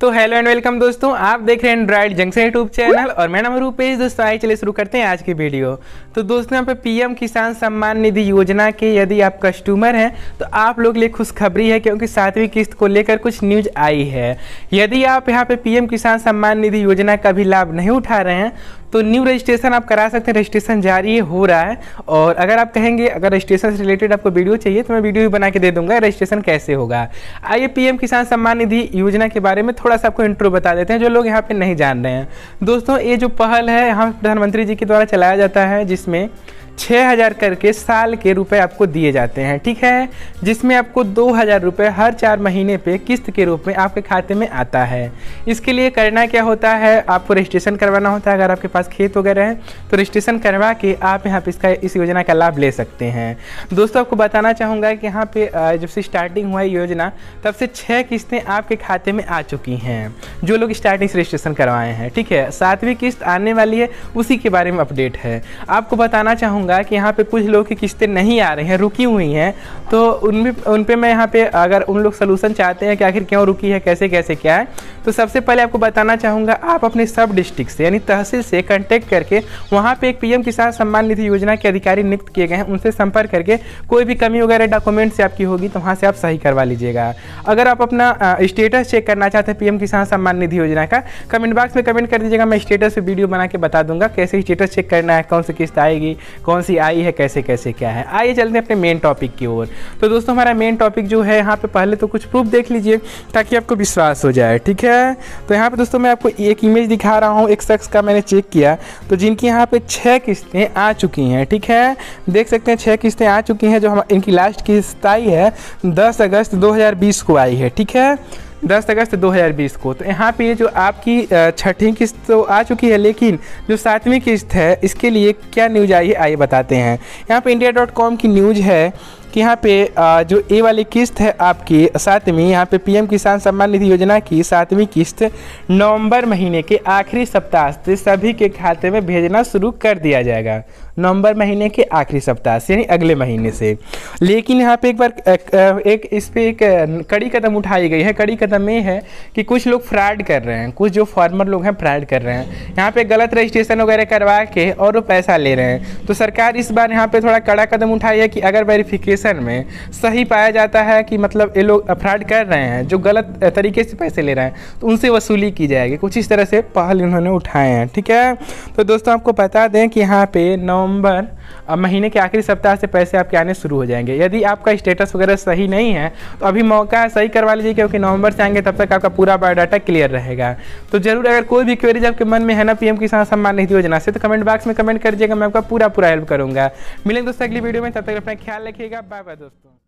तो hello and welcome दोस्तों, आप देख रहे हैं एंड्रॉइड जंक्शन यूट्यूब चैनल और मैं नाम रूपेश। दोस्तों आइए चलिए शुरू करते हैं आज की वीडियो। तो दोस्तों यहाँ पे पीएम किसान सम्मान निधि योजना के यदि आप कस्टमर हैं तो आप लोग लिए खुशखबरी है, क्योंकि 7वीं किस्त को लेकर कुछ न्यूज आई है। यदि आप यहाँ पे पीएम किसान सम्मान निधि योजना का भी लाभ नहीं उठा रहे हैं तो न्यू रजिस्ट्रेशन आप करा सकते हैं। रजिस्ट्रेशन जारी हो रहा है और अगर आप कहेंगे अगर रजिस्ट्रेशन से रिलेटेड आपको वीडियो चाहिए तो मैं वीडियो भी बना के दे दूंगा रजिस्ट्रेशन कैसे होगा। आइए पीएम किसान सम्मान निधि योजना के बारे में थोड़ा सा आपको इंट्रो बता देते हैं जो लोग यहाँ पे नहीं जान रहे हैं। दोस्तों ये जो पहल है यहाँ प्रधानमंत्री जी के द्वारा चलाया जाता है, जिसमें 6000 करके साल के रुपए आपको दिए जाते हैं, ठीक है, जिसमें आपको 2000 रुपये हर 4 महीने पे किस्त के रूप में आपके खाते में आता है। इसके लिए करना क्या होता है, आपको रजिस्ट्रेशन करवाना होता है। अगर आपके पास खेत वगैरह है तो रजिस्ट्रेशन करवा के आप यहाँ पे इस योजना का लाभ ले सकते हैं। दोस्तों आपको बताना चाहूँगा कि यहाँ पर जब से स्टार्टिंग हुआ योजना तब से 6 किस्तें आपके खाते में आ चुकी हैं जो लोग स्टार्टिंग से रजिस्ट्रेशन करवाए हैं, ठीक है। 7वीं किस्त आने वाली है, उसी के बारे में अपडेट है। आपको बताना चाहूँगा कि यहाँ पे कुछ लोगों की किस्तें नहीं आ रही हैं, रुकी हुई हैं, तो उन पे मैं यहाँ पे अगर उन लोग सलूशन चाहते हैं कि आखिर क्यों रुकी है, कैसे कैसे क्या है, तो सबसे पहले आपको बताना चाहूँगा आप अपने सब डिस्ट्रिक्ट से यानी तहसील से कांटेक्ट करके वहाँ पे एक पीएम किसान सम्मान निधि योजना के अधिकारी नियुक्त किए गए हैं, उनसे संपर्क करके कोई भी कमी वगैरह डॉक्यूमेंट से आपकी होगी तो वहाँ से आप सही करवा लीजिएगा। अगर आप अपना स्टेटस चेक करना चाहते हैं पीएम किसान सम्मान निधि योजना का, कमेंट बॉक्स में कमेंट कर दीजिएगा, मैं स्टेटस पे वीडियो बना के बता दूंगा कैसे स्टेटस चेक करना है, कौन सी किस्त आएगी, कौन सी आई है, कैसे कैसे क्या है। आइए चलते हैं अपने मेन टॉपिक की ओर। तो दोस्तों हमारा मेन टॉपिक जो है यहाँ पे पहले तो कुछ प्रूफ देख लीजिए ताकि आपको विश्वास हो जाए, ठीक है। तो यहाँ पे दोस्तों मैं आपको एक इमेज दिखा रहा हूँ, एक शख्स का मैंने चेक किया तो जिनकी यहाँ पे 6 किस्तें आ चुकी हैं, ठीक है, देख सकते हैं 6 किस्तें आ चुकी हैं। जो हम इनकी लास्ट किस्त आई है 10 अगस्त 2020 को आई है, ठीक है, 10 अगस्त 2020 को। तो यहाँ पे जो आपकी 6वीं किस्त तो आ चुकी है, लेकिन जो 7वीं किस्त है इसके लिए क्या न्यूज़ आई है आइए बताते हैं। यहाँ पे India.com की न्यूज़ है कि यहाँ पे जो ए वाली किस्त है आपकी 7वीं, यहाँ पे पीएम किसान सम्मान निधि योजना की 7वीं किस्त नवंबर महीने के आखिरी सप्ताह से सभी के खाते में भेजना शुरू कर दिया जाएगा। नवंबर महीने के आखिरी सप्ताह से यानी अगले महीने से। लेकिन यहाँ पे एक बार एक इस पर एक कड़ी कदम उठाई गई है। कड़ी कदम ये है कि कुछ लोग फ्रॉड कर रहे हैं, कुछ जो फार्मर लोग हैं फ्रॉड कर रहे हैं, यहाँ पे गलत रजिस्ट्रेशन वगैरह करवा के और वो पैसा ले रहे हैं। तो सरकार इस बार यहाँ पे थोड़ा कड़ा कदम उठाई है कि अगर वेरिफिकेशन में सही पाया जाता है कि मतलब ये लोग फ्रॉड कर रहे हैं, जो गलत तरीके से पैसे ले रहे हैं, तो उनसे वसूली की जाएगी। कुछ इस तरह से पहल इन्होंने उठाए हैं, ठीक है। तो दोस्तों आपको बता दें कि यहाँ पे नवंबर महीने के आखिरी सप्ताह से पैसे आपके आने शुरू हो जाएंगे। यदि आपका स्टेटस वगैरह सही नहीं है तो अभी मौका है, सही करवा लीजिए, क्योंकि नवंबर से आएंगे तब तक आपका पूरा बायोडाटा क्लियर रहेगा। तो जरूर अगर कोई भी क्वेरीज आपके मन में है ना पीएम किसान सम्मान निधि योजना से, तो कमेंट बॉक्स में कमेंट कर दीजिएगा, मैं आपका पूरा हेल्प करूंगा। मिलेंगे दोस्तों अगली वीडियो में, तब तक अपना ख्याल रखिएगा। बाय बाय दोस्तों।